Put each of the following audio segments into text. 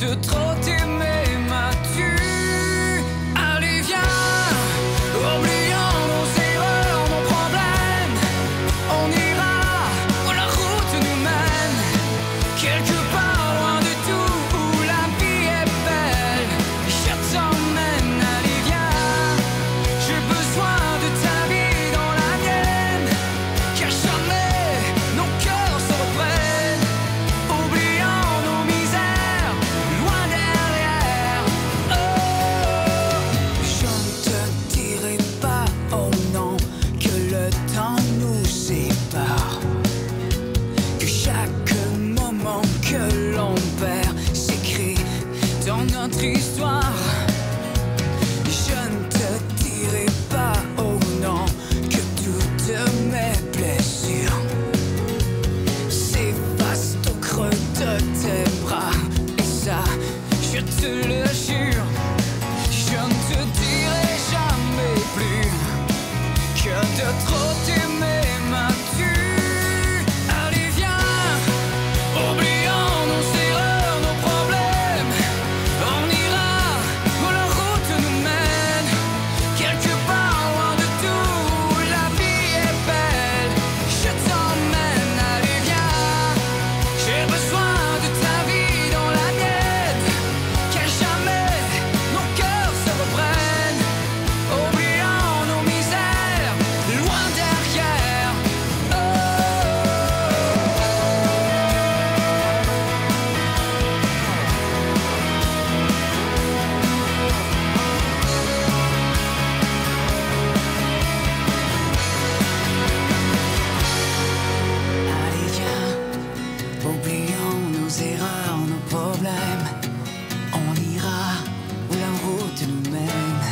de trop t'aimer m'as-tu. Allez viens, oublions nos erreurs, nos problèmes. On ira où la route nous mène, quelque part loin de tout où la vie est belle. Je t'emmène, allez viens, j'ai besoin de ta vie dans la mienne, car jamais nos cœurs se reprennent. Oublions nos misères, loin derrière. Oh, je ne te dirai pas, oh non, que le temps nous sépare, que chaque moment que l'on perd s'écrit dans notre histoire. Je ne te dirai pas, oh non, que toutes mes blessures s'effacent au creux de tes bras. Et ça, je te le jure, je ne te dirai jamais plus que de trop t'aimer m'as-tu. Allez viens, oublions nos erreurs, nos problèmes. On ira où la route nous mène, quelque part loin de tout où la vie est belle. Je t'emmène, allez viens, j'ai besoin de ta vie dans la mienne, car jamais nos cœurs se reprennent. Oublions nos misères, loin derrière. Allez viens, oublions nos erreurs, nos problèmes. On ira où la route nous mène,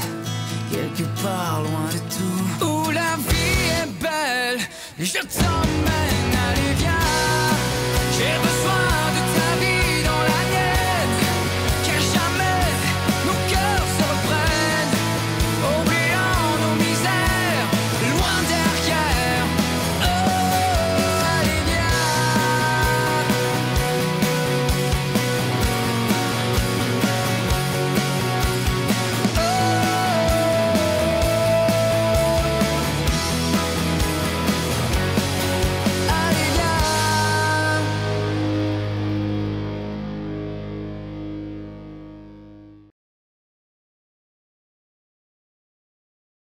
quelque part loin de tout où la vie est belle. Je t'emmène.